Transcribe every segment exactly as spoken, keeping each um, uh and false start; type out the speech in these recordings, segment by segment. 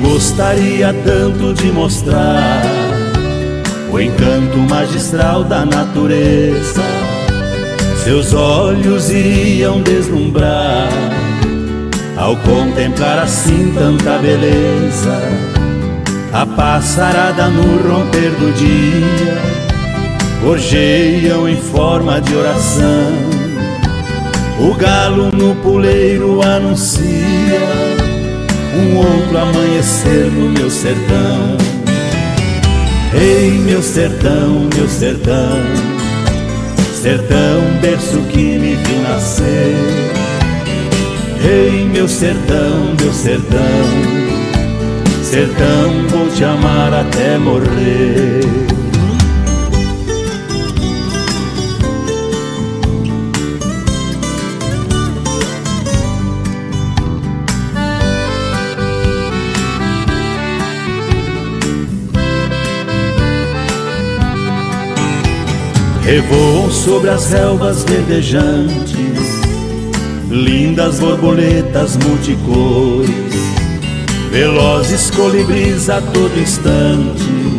Gostaria tanto de mostrar o encanto magistral da natureza. Seus olhos iriam deslumbrar ao contemplar assim tanta beleza. A passarada no romper do dia gorjeiam em forma de oração. O galo no puleiro anuncia um outro amanhecer no meu sertão. Ei, meu sertão, meu sertão, sertão, berço que me viu nascer. Ei, meu sertão, meu sertão, sertão, vou te amar até morrer. Revoam sobre as relvas verdejantes lindas borboletas multicores, velozes colibris a todo instante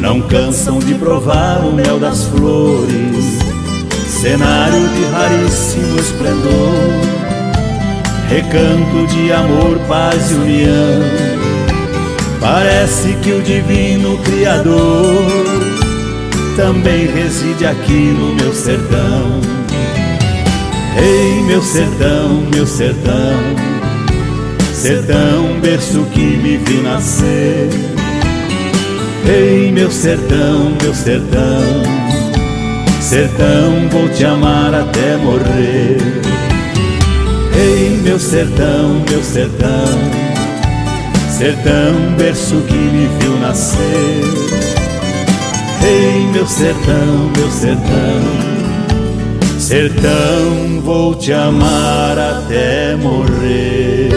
não cansam de provar o mel das flores. Cenário de raríssimo esplendor, recanto de amor, paz e união. Parece que o divino Criador também reside aqui no meu sertão. Ei, meu sertão, meu sertão, sertão, berço que me viu nascer. Ei, meu sertão, meu sertão, sertão, vou te amar até morrer. Ei, meu sertão, meu sertão, sertão, berço que me viu nascer. Ei, meu sertão, meu sertão, sertão, vou te amar até morrer.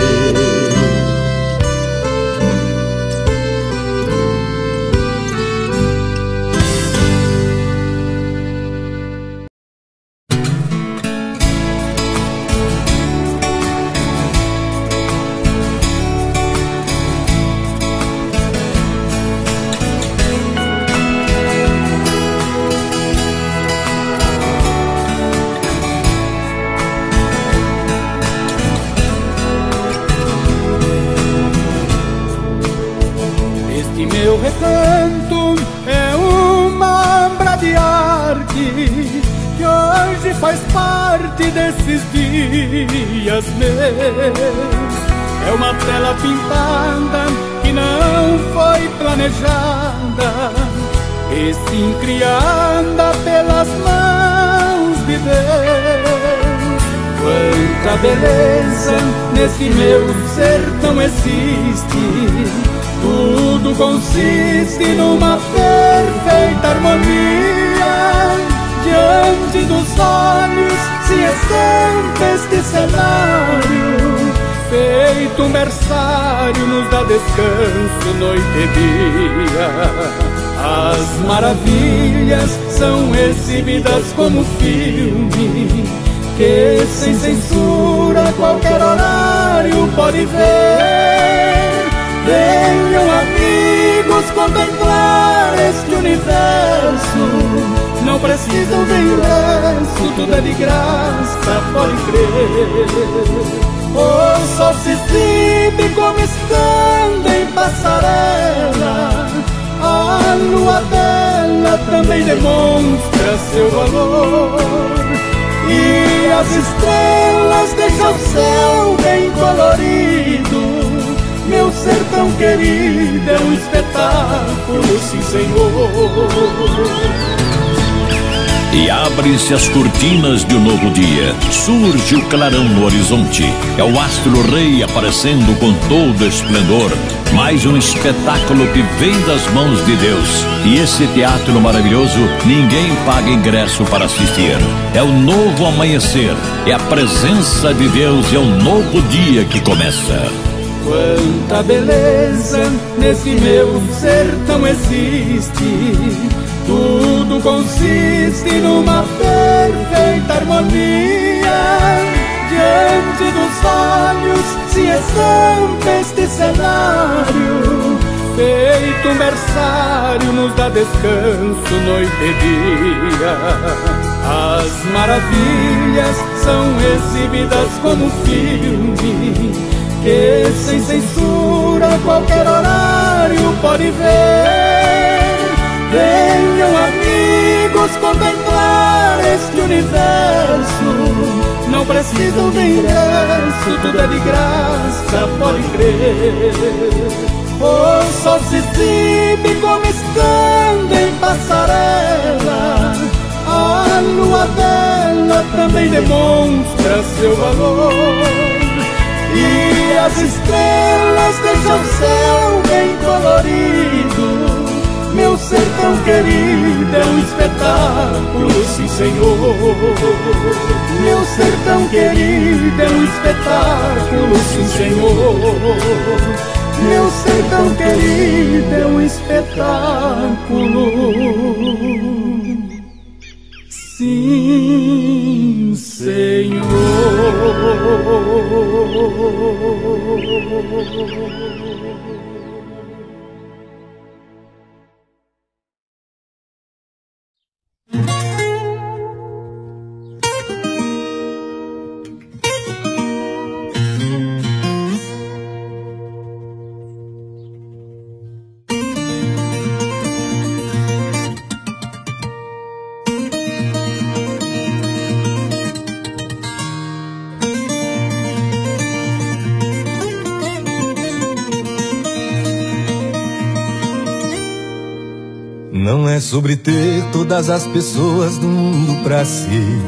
É uma tela pintada que não foi planejada e sim criada pelas mãos de Deus. Quanta beleza nesse meu sertão existe, tudo consiste numa perfeita harmonia. Diante dos olhos se estende este cenário, feito um berçário nos dá descanso noite e dia. As maravilhas são exibidas como filme que sem censura qualquer horário pode ver. Venham amigos contemplar este universo, não precisam de ingresso, tudo é de graça, pode crer. O sol se exibe como estando em passarela, a lua bela também demonstra seu valor. E as estrelas deixam o céu bem colorido, meu sertão querido é um espetáculo, sim senhor. e abrem-se as cortinas de um novo dia. Surge o clarão no horizonte, é o astro-rei aparecendo com todo esplendor. Mais um espetáculo que vem das mãos de Deus. E esse teatro maravilhoso, ninguém paga ingresso para assistir. É o novo amanhecer, é a presença de Deus, é um novo dia que começa. Quanta beleza nesse meu sertão existe, tudo consiste numa perfeita harmonia. Diante dos olhos se estampa este cenário, feito um berçário nos dá descanso noite e dia. As maravilhas são exibidas como um filme que sem censura qualquer horário pode ver. Venham amigos contemplar este universo, não precisam de ingresso, tudo é de graça, podem crer. O sol se exibe como estando em passarela, a lua dela também demonstra seu valor. E as estrelas deixam o céu bem colorido, meu sertão querido é um espetáculo, sim senhor. Meu sertão querido é um espetáculo, sim senhor. Meu sertão querido é um espetáculo, sim senhor. É sobre ter todas as pessoas do mundo pra si,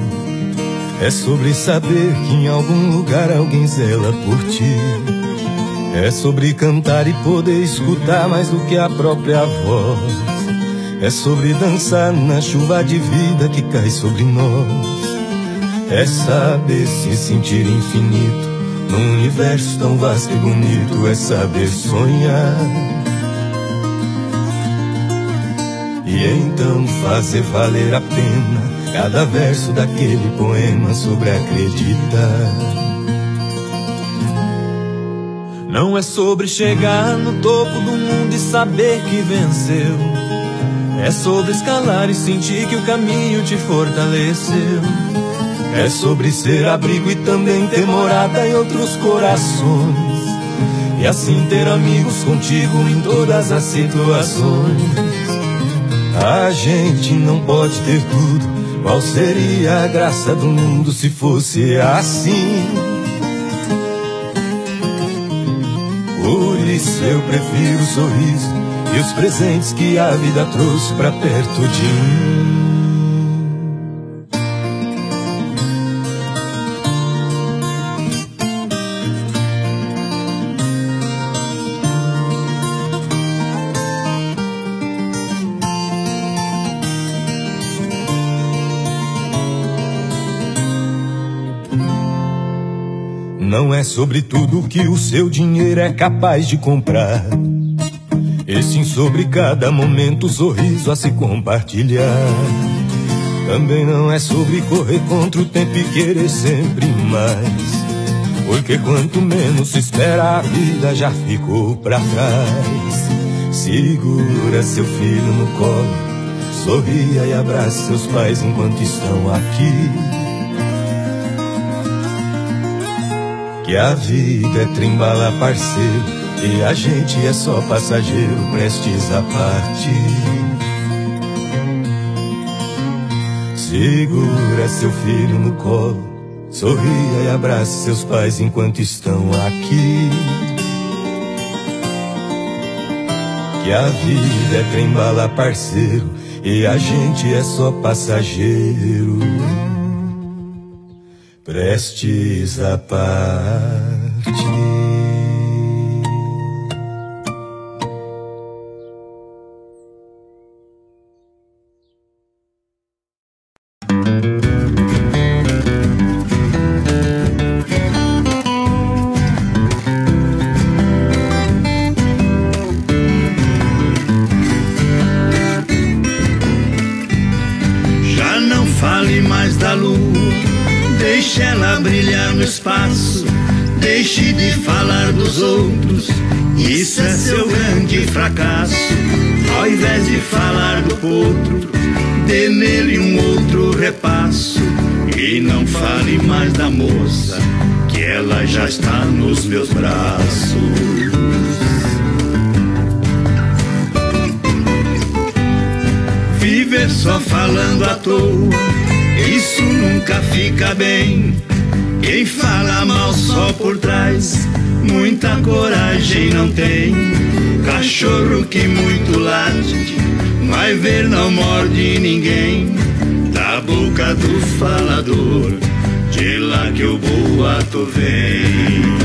é sobre saber que em algum lugar alguém zela por ti, é sobre cantar e poder escutar mais do que a própria voz, é sobre dançar na chuva de vida que cai sobre nós, é saber se sentir infinito num universo tão vasto e bonito, é saber sonhar e então fazer valer a pena cada verso daquele poema sobre acreditar. Não é sobre chegar no topo do mundo e saber que venceu, é sobre escalar e sentir que o caminho te fortaleceu, é sobre ser abrigo e também ter morada em outros corações, e assim ter amigos contigo em todas as situações. A gente não pode ter tudo, qual seria a graça do mundo se fosse assim? Por isso eu prefiro o sorriso e os presentes que a vida trouxe pra perto de mim. Não é sobre tudo que o seu dinheiro é capaz de comprar, e sim sobre cada momento o sorriso a se compartilhar. Também não é sobre correr contra o tempo e querer sempre mais, porque quanto menos se espera a vida já ficou pra trás. Segura seu filho no colo, sorria e abraça seus pais enquanto estão aqui, que a vida é trembala parceiro e a gente é só passageiro prestes a partir. Segura seu filho no colo, sorria e abraça seus pais enquanto estão aqui, que a vida é trembala parceiro e a gente é só passageiro, prestes a partir. Deixe de falar dos outros, isso é seu grande fracasso. Ao invés de falar do potro, dê nele um outro repasso. E não fale mais da moça, que ela já está nos meus braços. Viver só falando à toa, isso nunca fica bem. Quem fala mal só por trás, muita coragem não tem. Cachorro que muito late, vai ver não morde ninguém. Da boca do falador, de lá que o boato vem.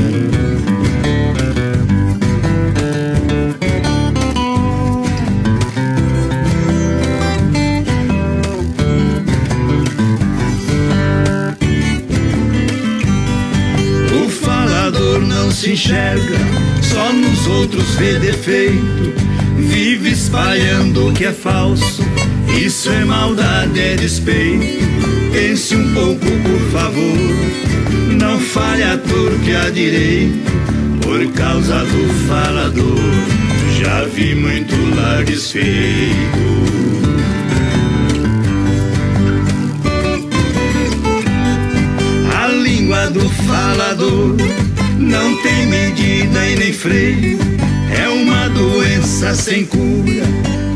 Se enxerga, só nos outros vê defeito, vive espalhando o que é falso, isso é maldade, é despeito. Pense um pouco, por favor, não fale à torta à direita, por causa do falador, já vi muito lar desfeito. A língua do falador não tem medida e nem freio, é uma doença sem cura,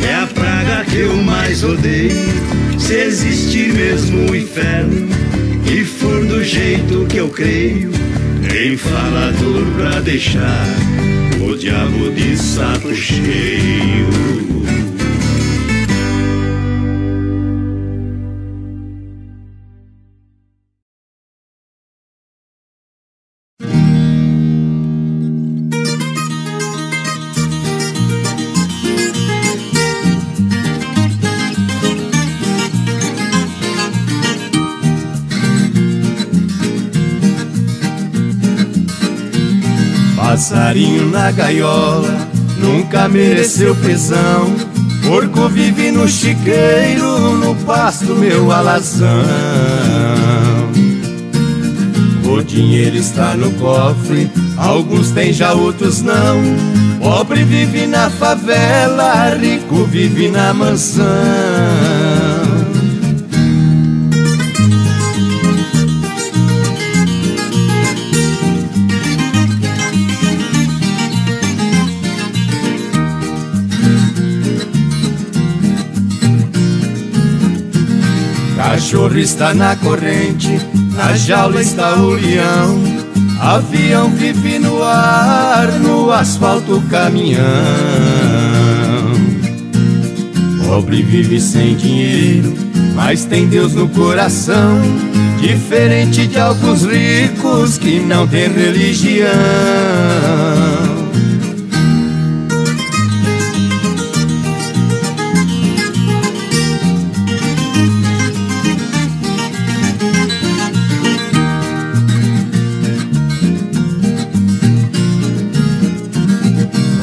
é a praga que eu mais odeio. Se existe mesmo o inferno e for do jeito que eu creio, tem falador pra deixar o diabo de saco cheio. Passarinho na gaiola nunca mereceu prisão. Porco vive no chiqueiro, no pasto meu alazão. O dinheiro está no cofre, alguns têm já outros não. Pobre vive na favela, rico vive na mansão. Cachorro está na corrente, na jaula está o leão. Avião vive no ar, no asfalto o caminhão. Pobre vive sem dinheiro, mas tem Deus no coração. Diferente de alguns ricos que não têm religião.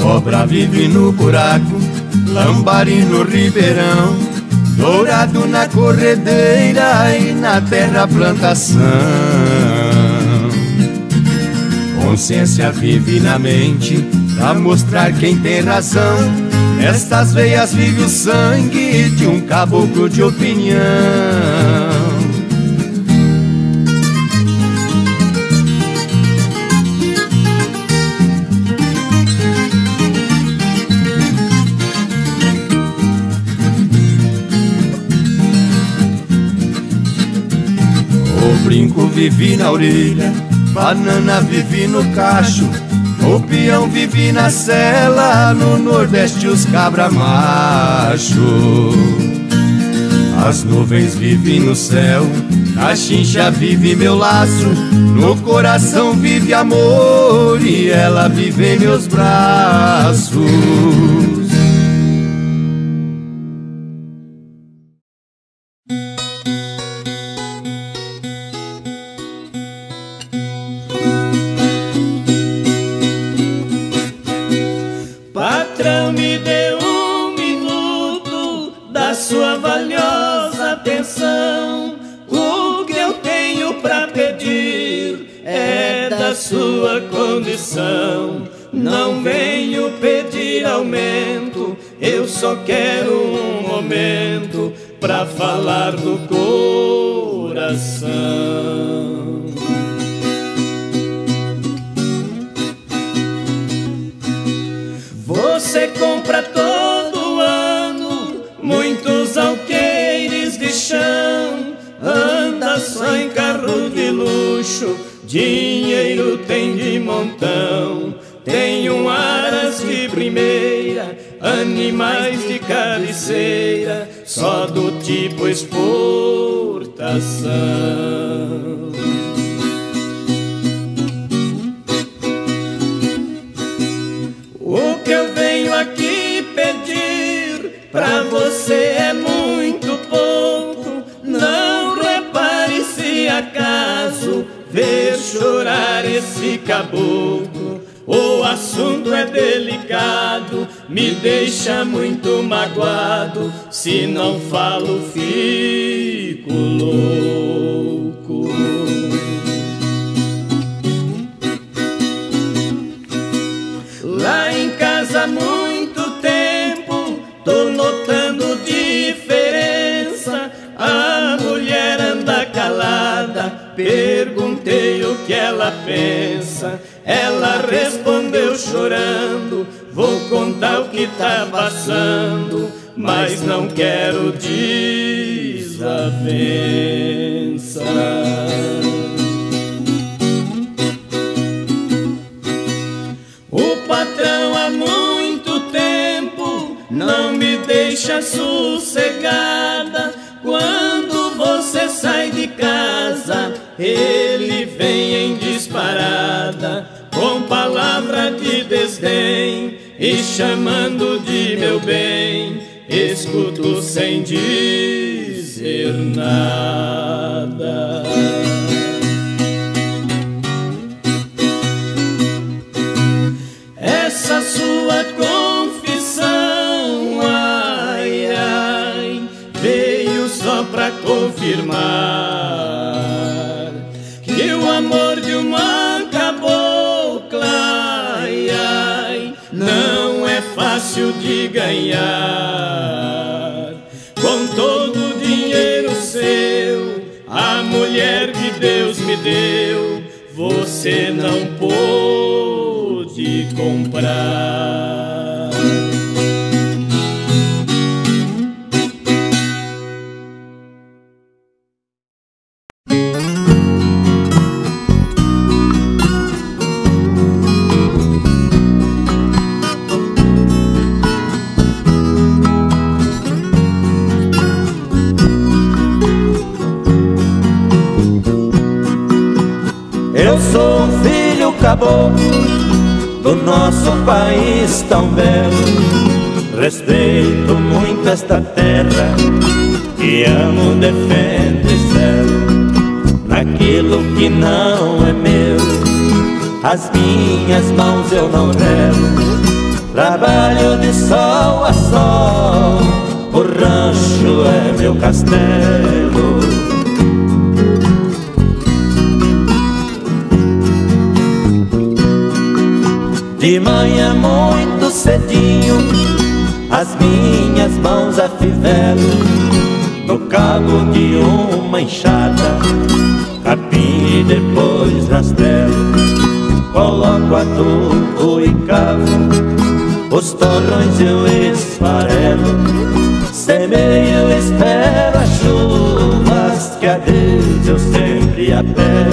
Cobra vive no buraco, lambari no ribeirão, dourado na corredeira e na terra plantação. Consciência vive na mente, pra mostrar quem tem razão. Nestas veias vive o sangue de um caboclo de opinião. Brinco vive na orelha, banana vive no cacho, o peão vive na cela, no Nordeste os cabra macho. As nuvens vivem no céu, na chincha vive meu laço, no coração vive amor e ela vive em meus braços. Não venho pedir aumento, eu só quero um momento pra falar do coração. Você compra todo ano muitos alqueires de chão, anda só em carro de luxo, dinheiro tem de montão. Tenho aras de primeira, animais de cabeceira, só do tipo exportação. O que eu venho aqui pedir pra você é muito pouco. Não repare se acaso ver chorar esse caboclo, o assunto é delicado, me deixa muito magoado, se não falo fico louco. Lá em casa há muito tempo, tô notando diferença, a mulher anda calada, perguntei o que ela pensa, ela respondeu chorando, vou contar o que tá passando, mas não quero desavença. O patrão há muito tempo não me deixa sossegada, quando você sai de casa ele vem em disparada, com palavra de desdém e chamando de meu bem, escuto sem dizer nada. Essa sua confissão, ai, ai, veio só pra confirmar amor de uma cabocla, ai, ai, não é fácil de ganhar. Com todo o dinheiro seu, a mulher que Deus me deu, você não pôde comprar. Do nosso país tão belo, respeito muito esta terra e amo, defendo e zelo naquilo que não é meu. As minhas mãos eu não relo, trabalho de sol a sol, o rancho é meu castelo. De manhã muito cedinho, as minhas mãos afivelam no cabo de uma enxada, capim e depois rastelo, coloco adubo e cavo, os torrões eu esfarelo, semeio e espero as chuvas que a Deus eu sempre apelo.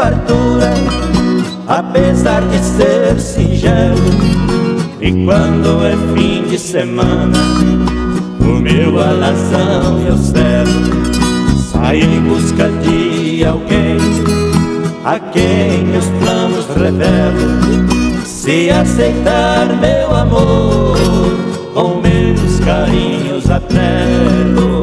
fartura, apesar de ser singelo. E quando é fim de semana, o meu alazão eu celo. Saio em busca de alguém a quem meus planos revelo. Se aceitar meu amor, com meus carinhos apelo.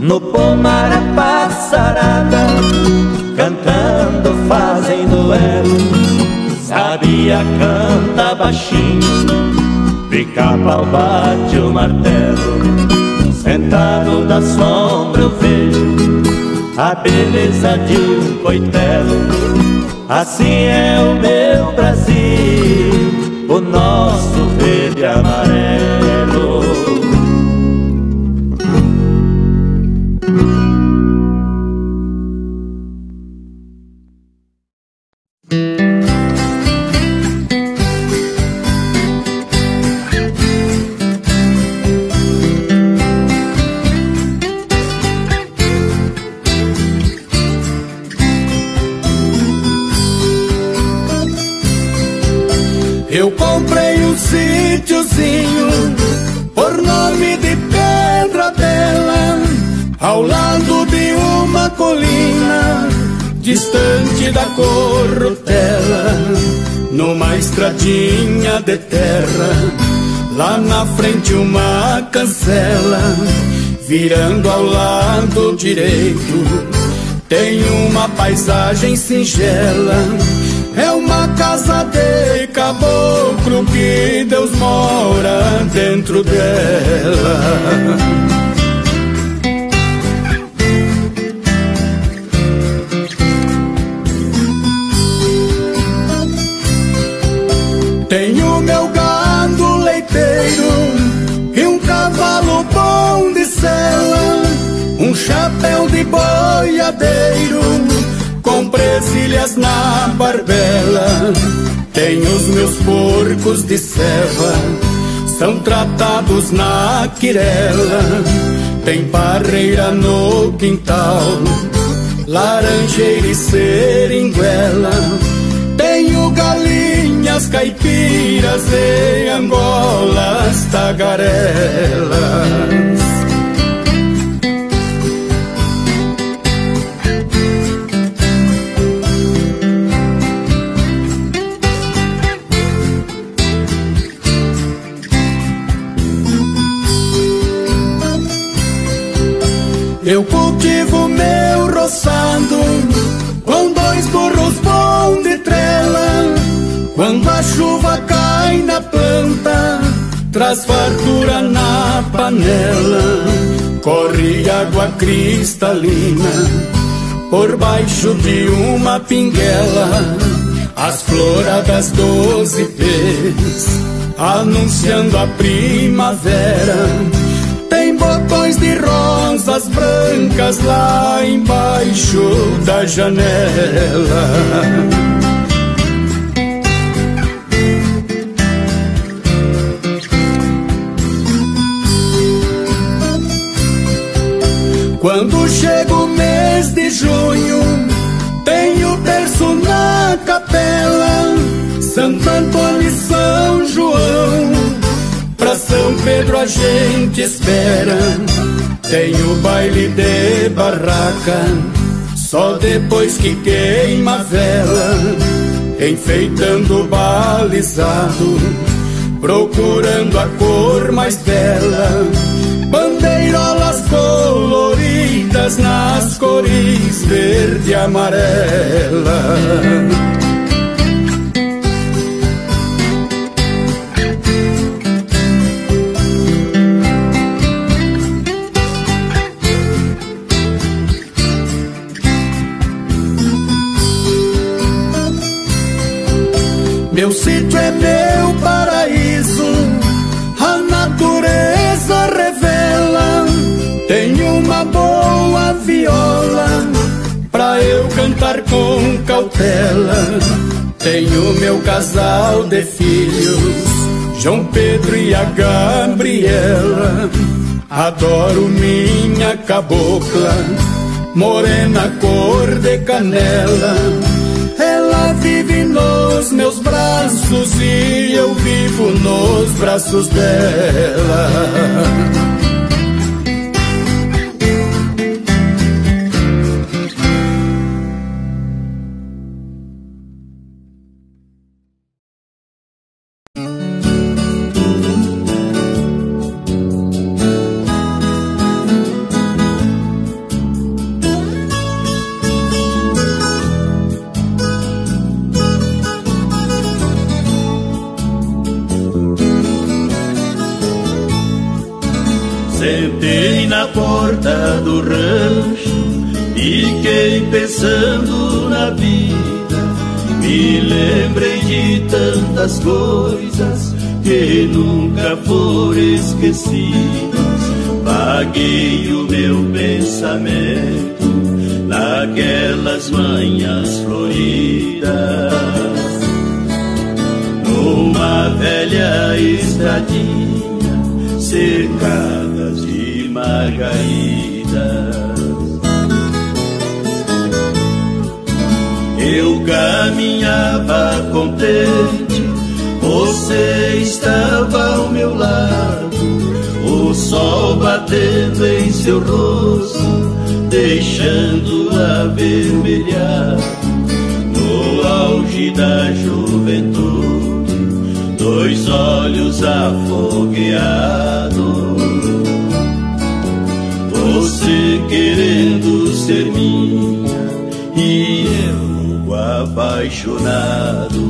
No pomar a passarada, cantando fazem duelo. Sabia canta baixinho, pica pau bate o martelo. Sentado da sombra eu vejo a beleza de um coitelo. Assim é o meu Brasil, o nosso verde e amarelo. Eu comprei um sítiozinho por nome de Pedra Bela, ao lado de uma colina, distante da Corrutela, numa estradinha de terra, lá na frente uma cancela, virando ao lado direito, tem uma paisagem singela. É uma casa de caboclo que Deus mora dentro dela. Tenho meu gado leiteiro e um cavalo bom de sela, um chapéu de boiadeiro com presilhas na barbela. Tenho os meus porcos de ceva, são tratados na quirela. Tem parreira no quintal, laranjeira e seringuela. Tenho galinhas caipiras e angolas tagarelas. Eu cultivo meu roçado com dois burros bom de trela. Quando a chuva cai na planta, traz fartura na panela. Corre água cristalina por baixo de uma pinguela. As floradas doze pés anunciando a primavera. Tem botões de rosas brancas lá embaixo da janela. Quando chega o mês de junho, tenho terço na capela, Santo Antônio e São João. Pra São Pedro a gente espera, tem o baile de barraca, só depois que queima a vela, enfeitando o balizado, procurando a cor mais bela, bandeirolas coloridas nas cores verde e amarela. Meu sítio é meu paraíso, a natureza revela. Tenho uma boa viola pra eu cantar com cautela. Tenho meu casal de filhos, João Pedro e a Gabriela. Adoro minha cabocla, morena cor de canela. Ela vive nos meus braços e eu vivo nos braços dela. Coisas que nunca foram esquecidas. Vaguei o meu pensamento naquelas manhãs floridas, numa velha estradinha cercadas de margaridas. Eu caminhava contente, você estava ao meu lado, o sol batendo em seu rosto, deixando-o avermelhado. No auge da juventude, dois olhos afogueados, você querendo ser minha e eu apaixonado.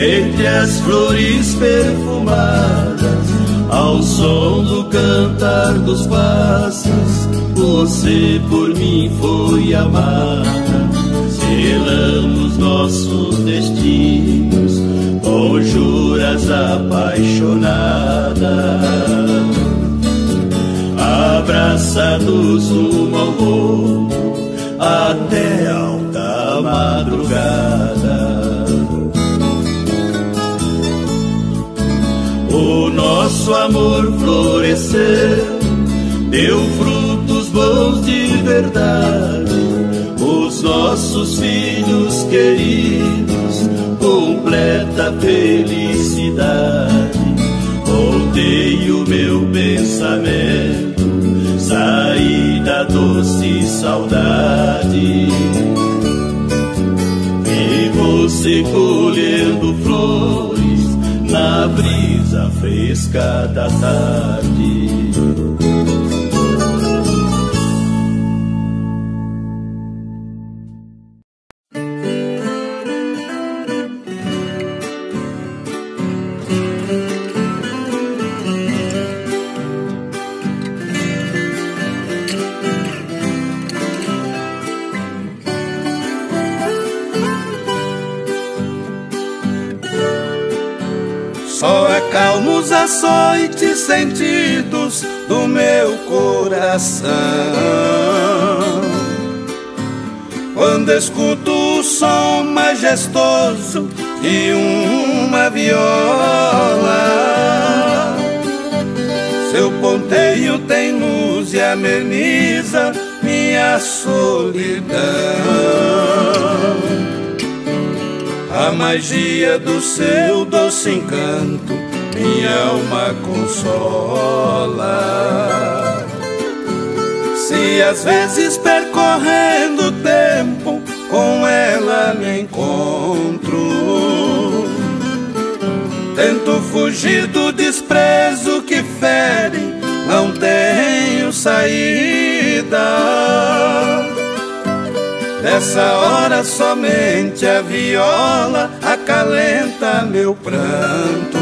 Entre as flores perfumadas, ao som do cantar dos passos, você por mim foi amada. Selamos nossos destinos com juras apaixonadas, abraçados um ao outro até alta madrugada. O nosso amor floresceu, deu frutos bons de verdade. Os nossos filhos queridos, completa felicidade. Voltei o meu pensamento, saí da doce saudade. E você colhendo flores na brisa fresca da tarde. Açoites sentidos do meu coração, quando escuto o som majestoso de uma viola. Seu ponteio tem luz e ameniza minha solidão. A magia do seu doce encanto minha alma consola. Se às vezes percorrendo o tempo com ela me encontro, tento fugir do desprezo que fere, não tenho saída. Nessa hora somente a viola acalenta meu pranto,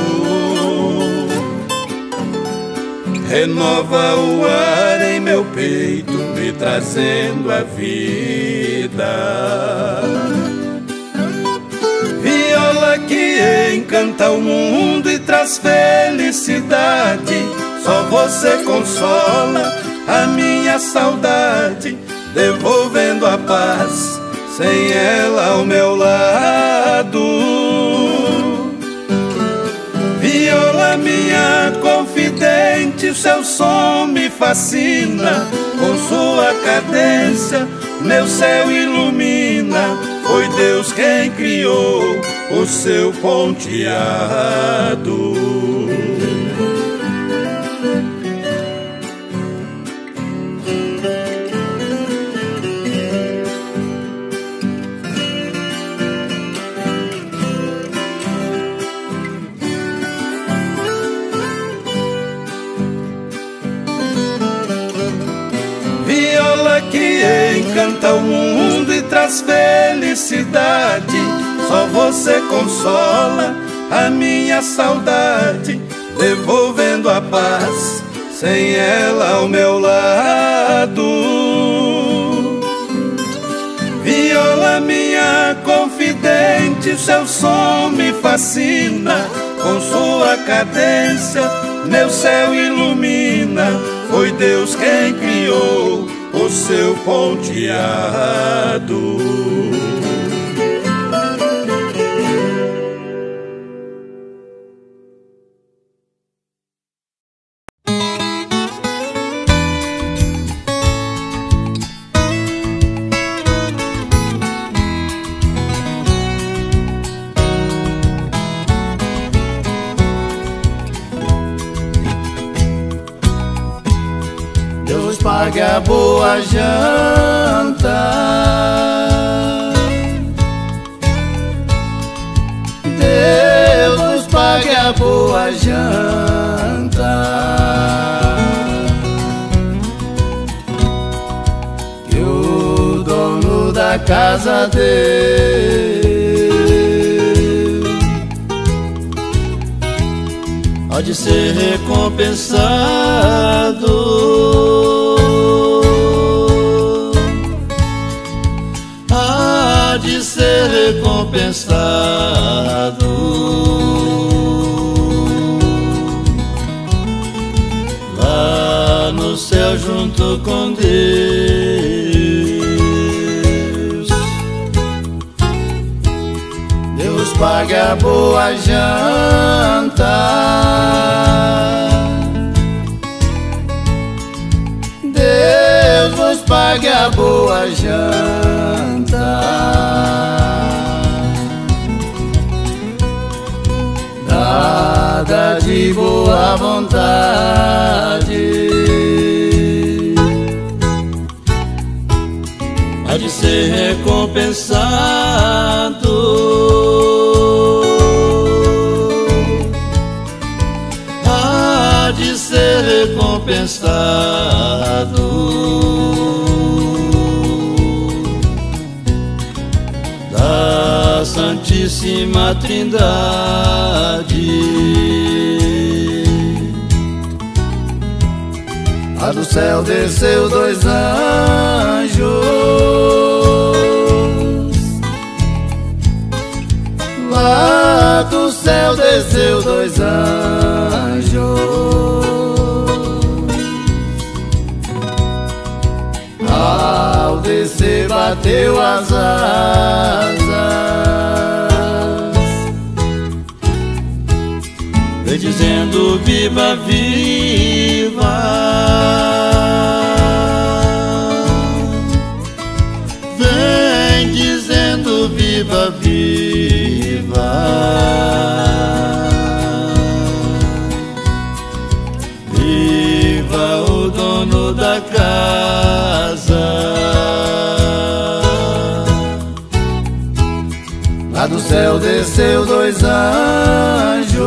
renova o ar em meu peito, me trazendo a vida. encanta o mundo e traz felicidade. Só você consola a minha saudade, devolvendo a paz, sem ela ao meu lado. Viola, minha confidente, seu som me fascina. Com sua cadência, meu céu ilumina. Foi Deus quem criou o seu ponteado. Que encanta o mundo e traz felicidade. Só você consola a minha saudade, devolvendo a paz, sem ela ao meu lado. Viola, minha confidente, seu som me fascina. Com sua cadência, meu céu ilumina. Foi Deus quem criou o seu ponteado. Deus pague a boa janta, Deus pague a boa janta, que o dono da casa deu pode ser recompensado. De ser recompensado. Lá no céu junto com Deus, Deus paga a boa janta, Deus nos paga a boa janta. Nada de boa vontade há de ser recompensado, há de ser recompensado. Da Santíssima Trindade lá do céu desceu dois anjos, lá do céu desceu dois anjos, ao descer bateu as asas, dizendo viva, viva, vem dizendo viva, viva, viva o dono da casa. Lá do céu desceu dois anjos,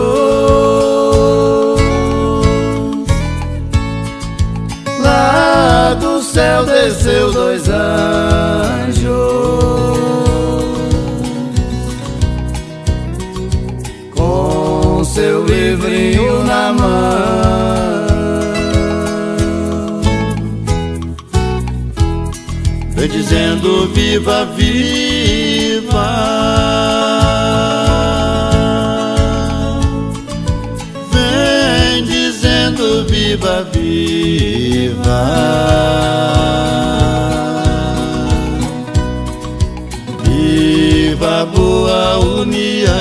lá do céu desceu dois anjos, com seu livrinho na mão, foi dizendo viva, viva, sua união.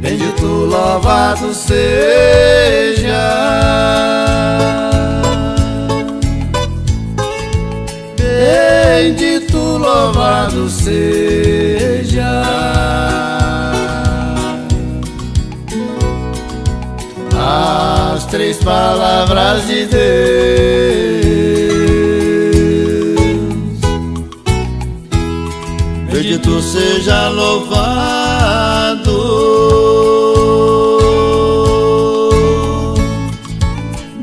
Bendito, louvado seja, bendito, louvado seja. As três palavras de Deus: bendito seja, louvado,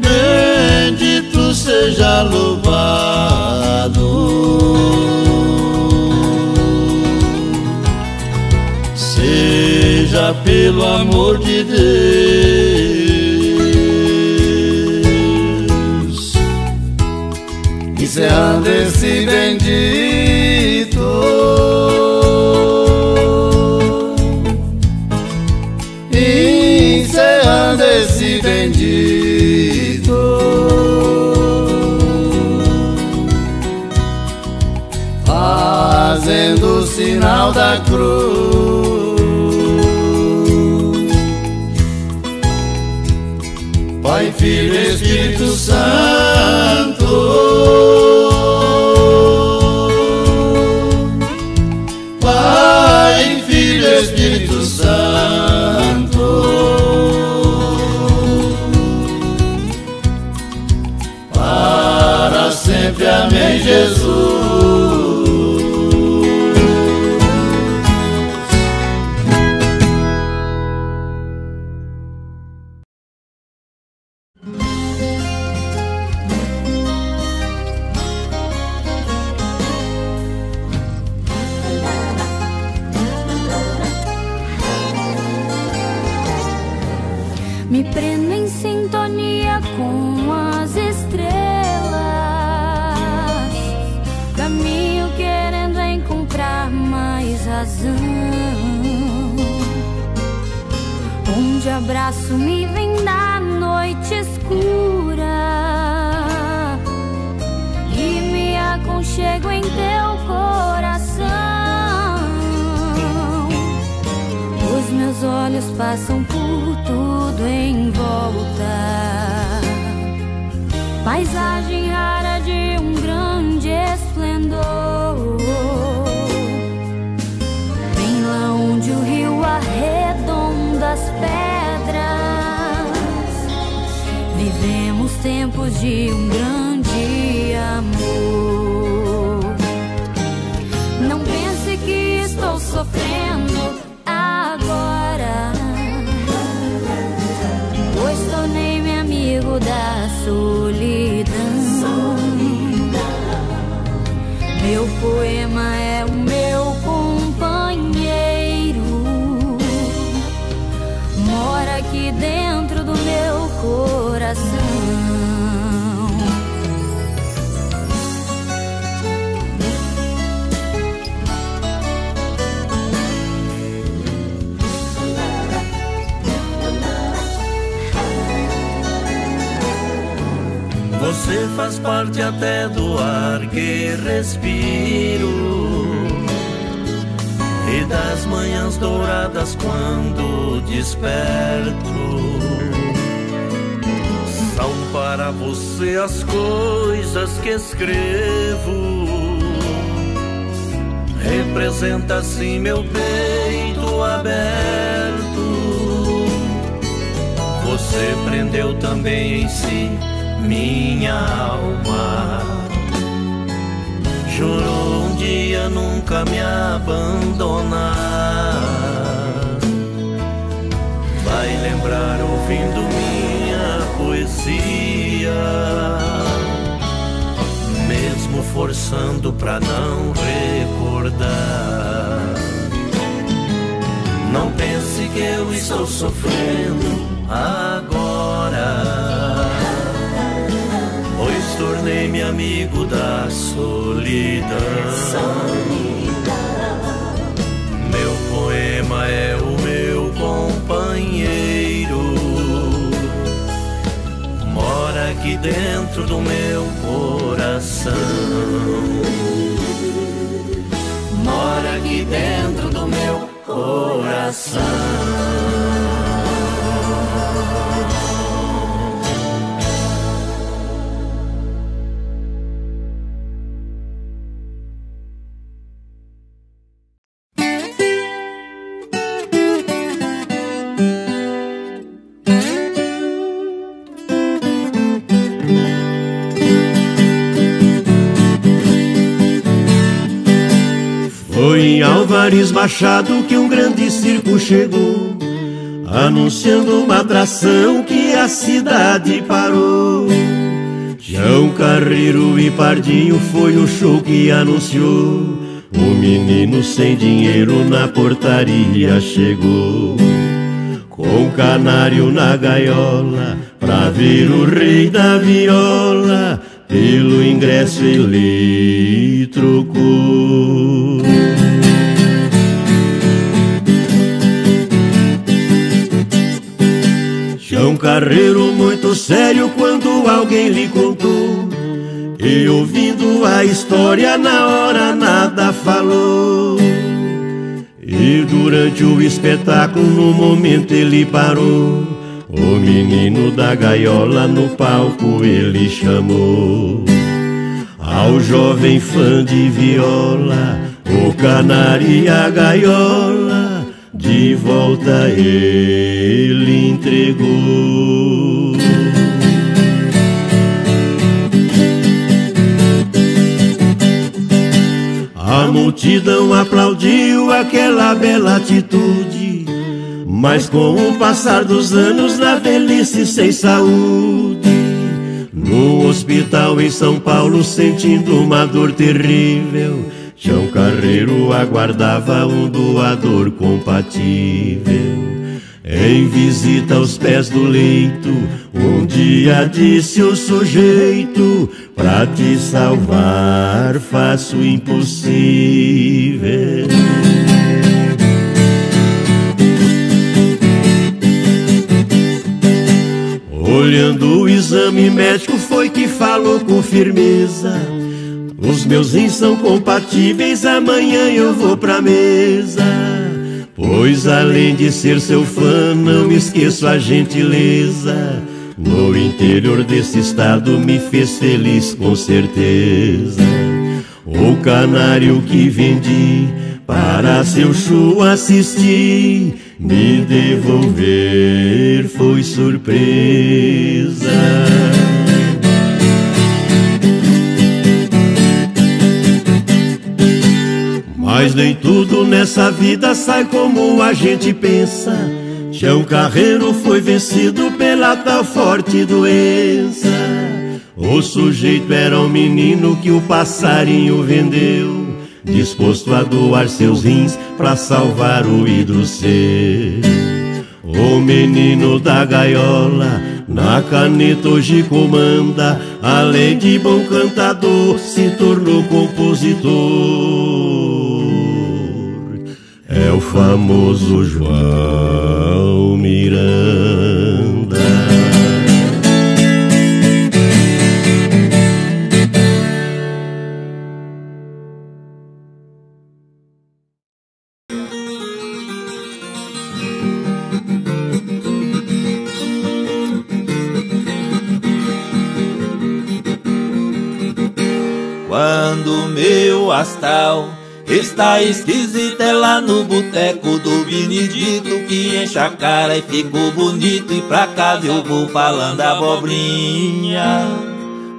bendito seja, louvado, seja pelo amor de Deus. Encerrando esse bendito, encerrando esse bendito, fazendo o sinal da cruz. Pai, Filho e Espírito Santo, Espírito Santo, para sempre, amém, Jesus. Você faz parte até do ar que respiro e das manhãs douradas quando desperto. São para você as coisas que escrevo. Representa assim meu peito aberto. Você prendeu também em si minha alma, jurou um dia nunca me abandonar. Vai lembrar ouvindo minha poesia, mesmo forçando pra não recordar. Não pense que eu estou sofrendo agora, pois tornei-me amigo da solidão. Meu poema é o meu companheiro, mora aqui dentro do meu coração. Mora aqui dentro do meu coração. Alvares Machado que um grande circo chegou, anunciando uma atração que a cidade parou. João Carreiro e Pardinho foi o show que anunciou. O menino sem dinheiro na portaria chegou, com o canário na gaiola, pra ver o rei da viola. Pelo ingresso ele trocou. João Carreiro muito sério quando alguém lhe contou, e ouvindo a história na hora nada falou. E durante o espetáculo no momento ele parou. O menino da gaiola no palco ele chamou. Ao jovem fã de viola, o canário e a gaiola de volta ele entregou. A multidão aplaudiu aquela bela atitude, mas com o passar dos anos na velhice sem saúde, no hospital em São Paulo sentindo uma dor terrível, João Carreiro aguardava um doador compatível. Em visita aos pés do leito, um dia disse o sujeito: pra te salvar faço o impossível. Olhando o exame médico foi que falou com firmeza: os meus rins são compatíveis, amanhã eu vou pra mesa. Pois além de ser seu fã, não esqueço a gentileza. No interior desse estado me fez feliz com certeza. O canário que vendi para seu show assistir, me devolver foi surpresa. Mas nem tudo nessa vida sai como a gente pensa. João Carreiro foi vencido pela tal forte doença. O sujeito era um menino que o passarinho vendeu, disposto a doar seus rins pra salvar o hidrocê. O menino da gaiola na caneta hoje comanda, além de bom cantador se tornou compositor. É o famoso João Miranda. Quando meu astral está esquisita, é lá no boteco do Benedito que enche a cara e ficou bonito. E pra casa eu vou falando abobrinha,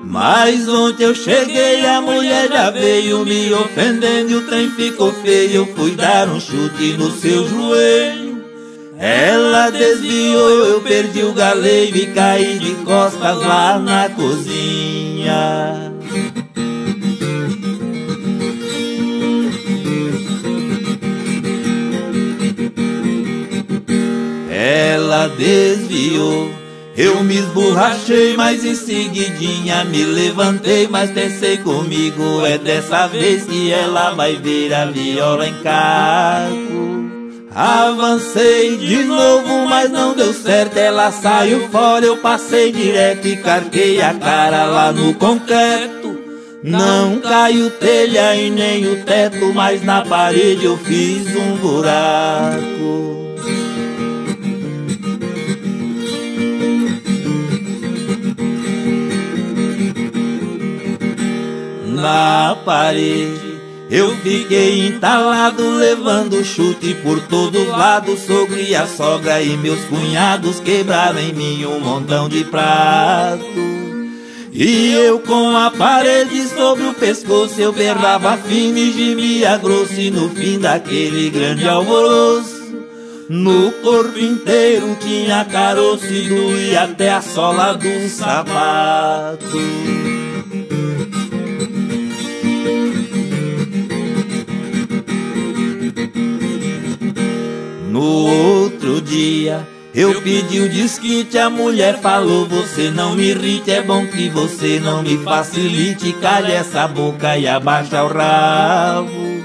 mas ontem eu cheguei, a mulher já veio me ofendendo e o trem ficou feio. Eu fui dar um chute no seu joelho, ela desviou, eu perdi o galeio e caí de costas lá na cozinha. Ela desviou, eu me esborrachei, mas em seguidinha me levantei. Mas pensei comigo, é dessa vez que ela vai ver a viola em caco. Avancei de novo, mas não deu certo. Ela saiu fora, eu passei direto e carquei a cara lá no concreto. Não caiu telha e nem o teto, mas na parede eu fiz um buraco. Na parede eu fiquei entalado, levando chute por todos lados. Sogro e a sogra e meus cunhados quebraram em mim um montão de prato. E eu com a parede sobre o pescoço, eu berrava fino e gemia grosso. E no fim daquele grande alvoroço, no corpo inteiro tinha caroço e doía até a sola do sapato. No outro dia eu pedi o desquite, a mulher falou: você não me irrite, é bom que você não me facilite. Calha essa boca e abaixa o rabo.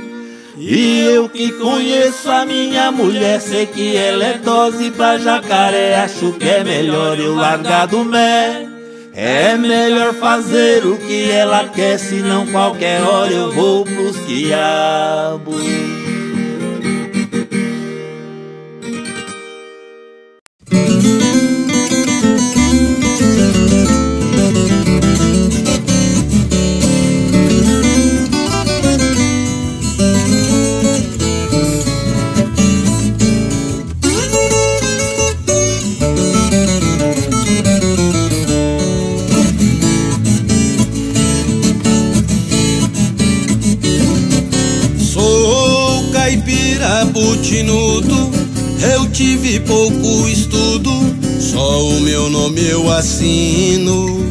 E eu que conheço a minha mulher, sei que ela é dose pra jacaré. Acho que é melhor eu largar do mé. É melhor fazer o que ela quer, senão qualquer hora eu vou pros quiabos. Sou caipira butinudo, eu tive pouco estudo, só o meu nome eu assino.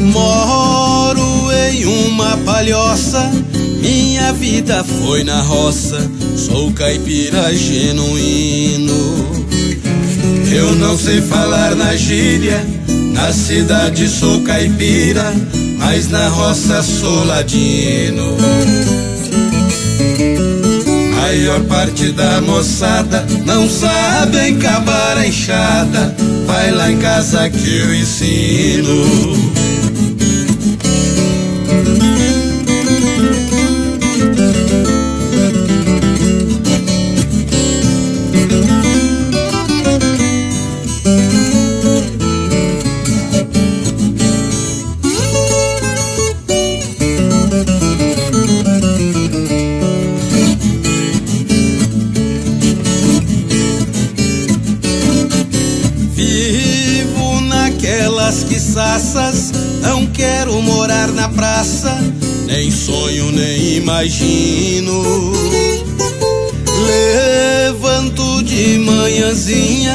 Moro em uma palhoça, minha vida foi na roça, sou caipira genuíno. Eu não sei falar na gíria, na cidade sou caipira, mas na roça sou ladino. A maior parte da moçada não sabe encabar a enxada, vai lá em casa que eu ensino. Não quero morar na praça, nem sonho nem imagino. Levanto de manhãzinha,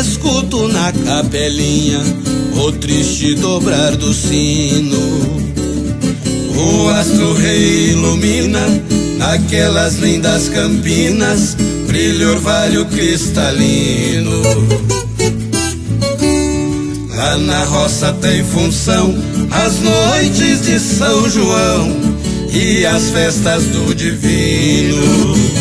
escuto na capelinha o triste dobrar do sino. O astro rei ilumina naquelas lindas campinas, brilha orvalho cristalino. Lá na roça tem função as noites de São João e as festas do divino.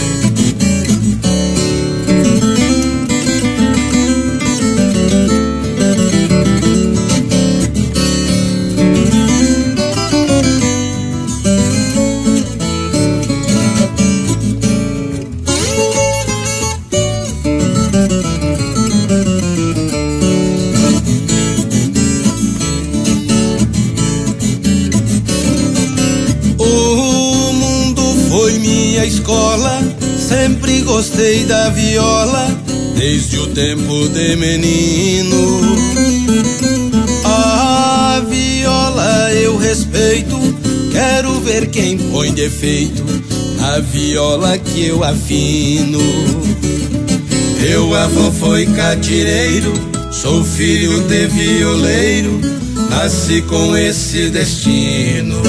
Gostei da viola desde o tempo de menino. A viola eu respeito, quero ver quem põe defeito na viola que eu afino. Meu avô foi catireiro, sou filho de violeiro, nasci com esse destino.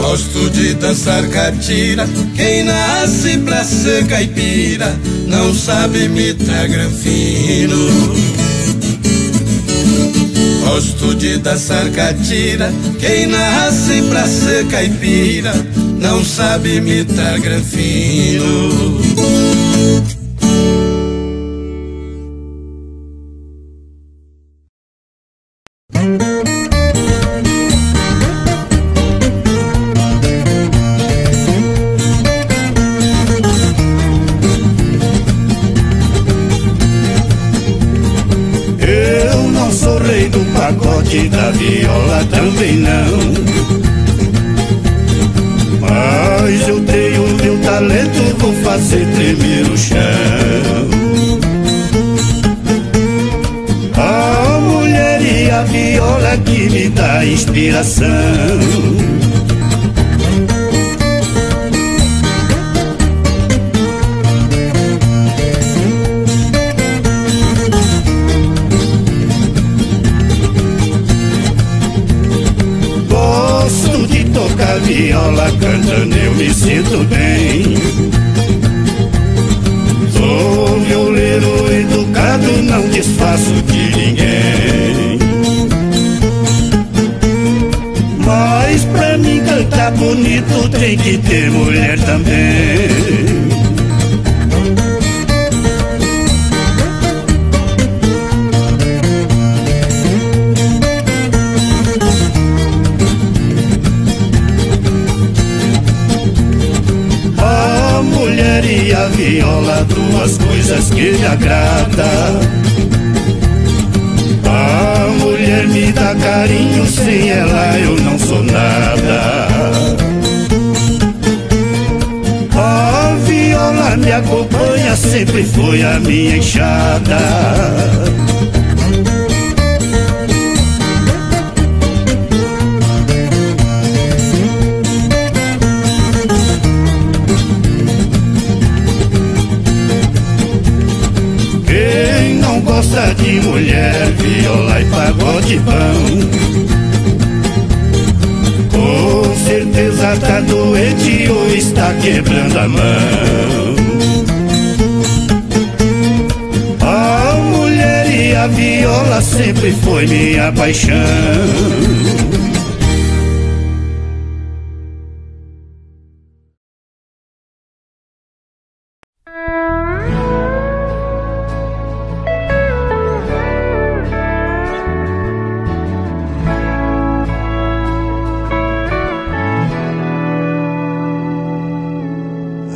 Gosto de dançar catira, quem nasce pra ser caipira não sabe imitar granfino. Gosto de dançar catira. Quem nasce pra ser caipira não sabe imitar granfino. Da viola também não, mas eu tenho meu talento, vou fazer tremer o chão. A mulher e a viola que me dá inspiração. Viola cantando eu me sinto bem. Sou violeiro educado, não disfarço de ninguém. Mas pra mim cantar bonito tem que ter mulher também. A viola, duas coisas que me agrada. A mulher me dá carinho, sem ela eu não sou nada. A viola me acompanha, sempre foi a minha enxada. Gosta de mulher, viola e pagode bom. Com certeza tá doente ou está quebrando a mão. A mulher e a viola sempre foi minha paixão.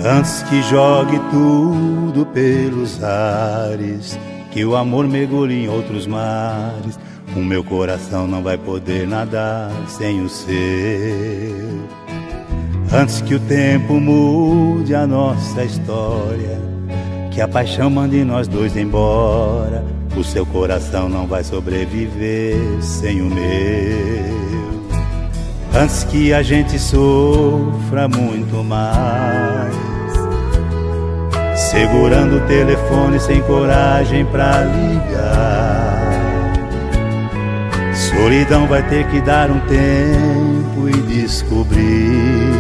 Antes que jogue tudo pelos ares, que o amor mergulhe em outros mares, o meu coração não vai poder nadar sem o seu. Antes que o tempo mude a nossa história, que a paixão mande nós dois embora, o seu coração não vai sobreviver sem o meu. Antes que a gente sofra muito mais, segurando o telefone sem coragem pra ligar, solidão vai ter que dar um tempo e descobrir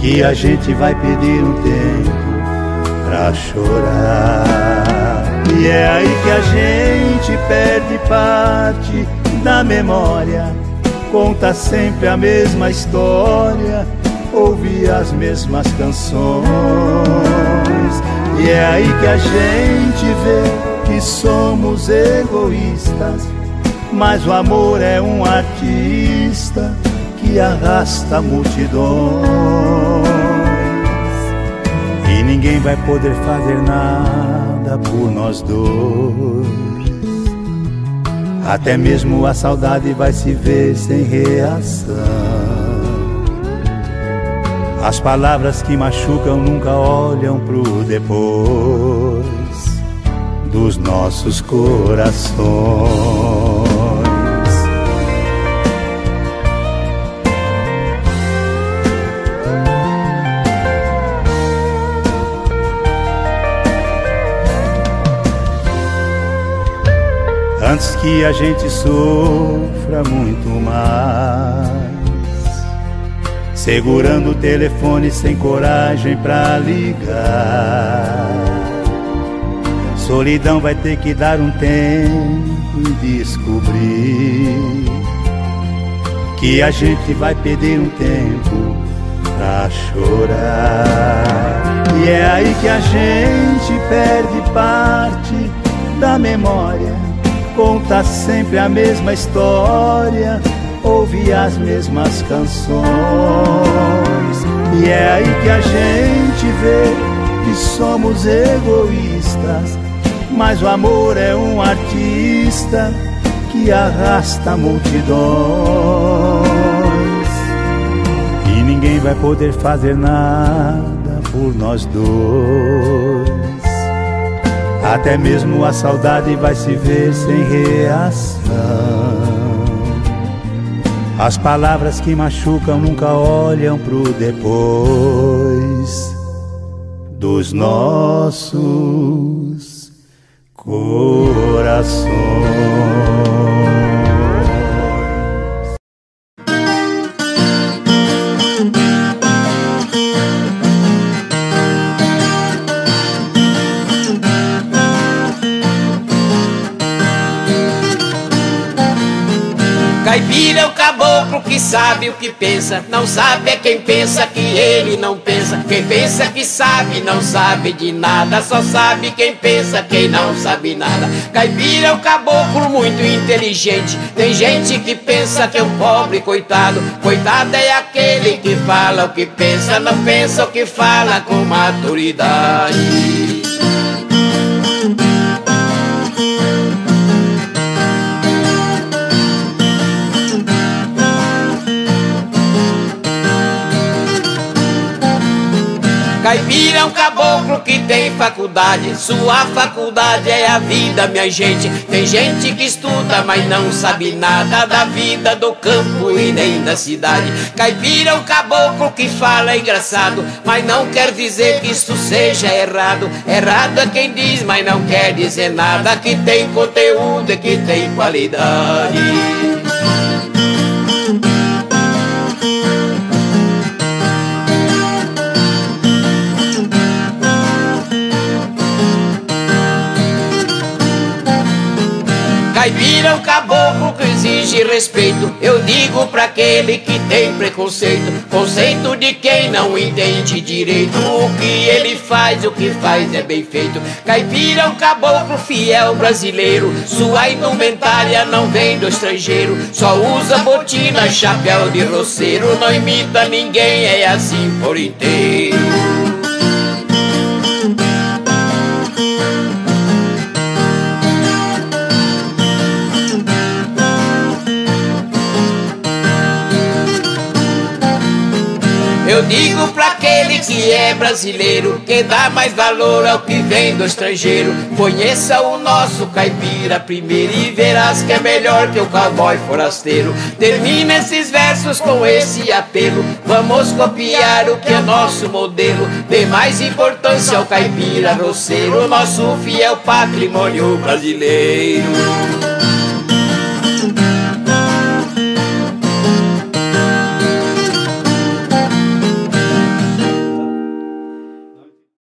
que a gente vai pedir um tempo pra chorar. E é aí que a gente perde parte da memória, conta sempre a mesma história, ouvir as mesmas canções. E é aí que a gente vê que somos egoístas, mas o amor é um artista que arrasta multidões. E ninguém vai poder fazer nada por nós dois, até mesmo a saudade vai se ver sem reação. As palavras que machucam nunca olham pro depois dos nossos corações. Antes que a gente sofra muito mais, segurando o telefone sem coragem pra ligar, solidão vai ter que dar um tempo descobri que a gente vai perder um tempo pra chorar. E é aí que a gente perde parte da memória. Conta sempre a mesma história, ouve as mesmas canções. E é aí que a gente vê que somos egoístas, mas o amor é um artista que arrasta multidões. E ninguém vai poder fazer nada por nós dois. Até mesmo a saudade vai se ver sem reação. As palavras que machucam nunca olham pro depois dos nossos corações. Caipira é o caboclo que sabe o que pensa, não sabe é quem pensa que ele não pensa. Quem pensa que sabe, não sabe de nada, só sabe quem pensa, quem não sabe nada. Caipira é um caboclo muito inteligente, tem gente que pensa que é um pobre coitado. Coitado é aquele que fala o que pensa, não pensa o que fala com maturidade. Caipira é um caboclo que tem faculdade, sua faculdade é a vida, minha gente. Tem gente que estuda, mas não sabe nada da vida do campo e nem da cidade. Caipira é um caboclo que fala engraçado, mas não quer dizer que isso seja errado. Errado é quem diz, mas não quer dizer nada, que tem conteúdo e que tem qualidade. Caipira é um caboclo que exige respeito, eu digo pra aquele que tem preconceito. Conceito de quem não entende direito, o que ele faz, o que faz é bem feito. Caipira é um caboclo fiel brasileiro, sua indumentária não vem do estrangeiro. Só usa botina, chapéu de roceiro, não imita ninguém, é assim por inteiro. Eu digo pra aquele que é brasileiro, que dá mais valor ao que vem do estrangeiro. Conheça o nosso caipira primeiro e verás que é melhor que o cowboy forasteiro. Termina esses versos com esse apelo, vamos copiar o que é nosso modelo. Dê mais importância ao caipira roceiro, nosso fiel patrimônio brasileiro.